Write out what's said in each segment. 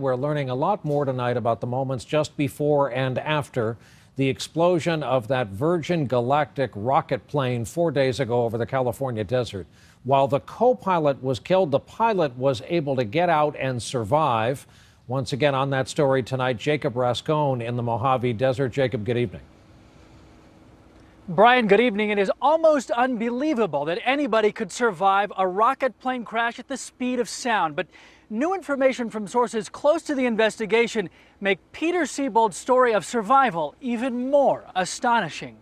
We're learning a lot more tonight about the moments just before and after the explosion of that Virgin Galactic rocket plane 4 days ago over the California desert. While the co-pilot was killed, the pilot was able to get out and survive. Once again on that story tonight, Jacob Rascon in the Mojave Desert. Jacob, good evening. Brian, good evening. It is almost unbelievable that anybody could survive a rocket plane crash at the speed of sound. But new information from sources close to the investigation make Peter Siebold's story of survival even more astonishing.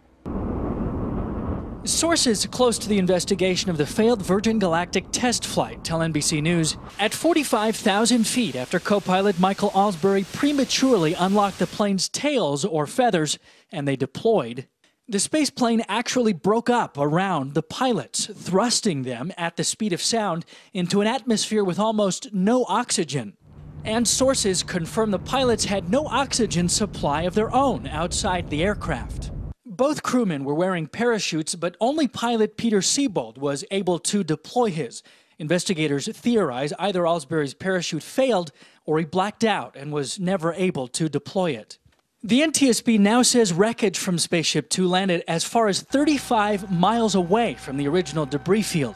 Sources close to the investigation of the failed Virgin Galactic test flight tell NBC News at 45,000 feet after co-pilot Michael Alsbury prematurely unlocked the plane's tails or feathers and they deployed. The space plane actually broke up around the pilots, thrusting them at the speed of sound into an atmosphere with almost no oxygen. And sources confirm the pilots had no oxygen supply of their own outside the aircraft. Both crewmen were wearing parachutes, but only pilot Peter Siebold was able to deploy his. Investigators theorize either Alsbury's parachute failed or he blacked out and was never able to deploy it. The NTSB now says wreckage from Spaceship Two landed as far as 35 miles away from the original debris field.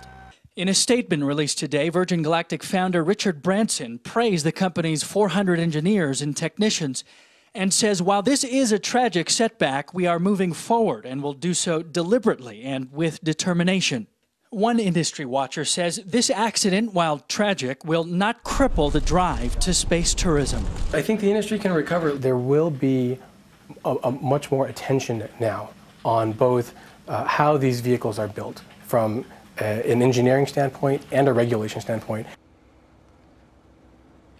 In a statement released today, Virgin Galactic founder Richard Branson praised the company's 400 engineers and technicians and says, while this is a tragic setback, we are moving forward and will do so deliberately and with determination. One industry watcher says this accident, while tragic, will not cripple the drive to space tourism. I think the industry can recover. There will be a much more attention now on both how these vehicles are built from an engineering standpoint and a regulation standpoint.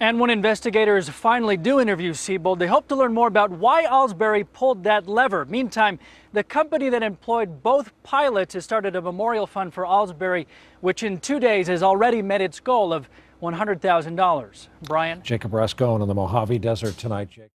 And when investigators finally do interview Siebold, they hope to learn more about why Alsbury pulled that lever. Meantime, the company that employed both pilots has started a memorial fund for Alsbury, which in 2 days has already met its goal of $100,000. Brian? Jacob Rascon in the Mojave Desert tonight. Jacob.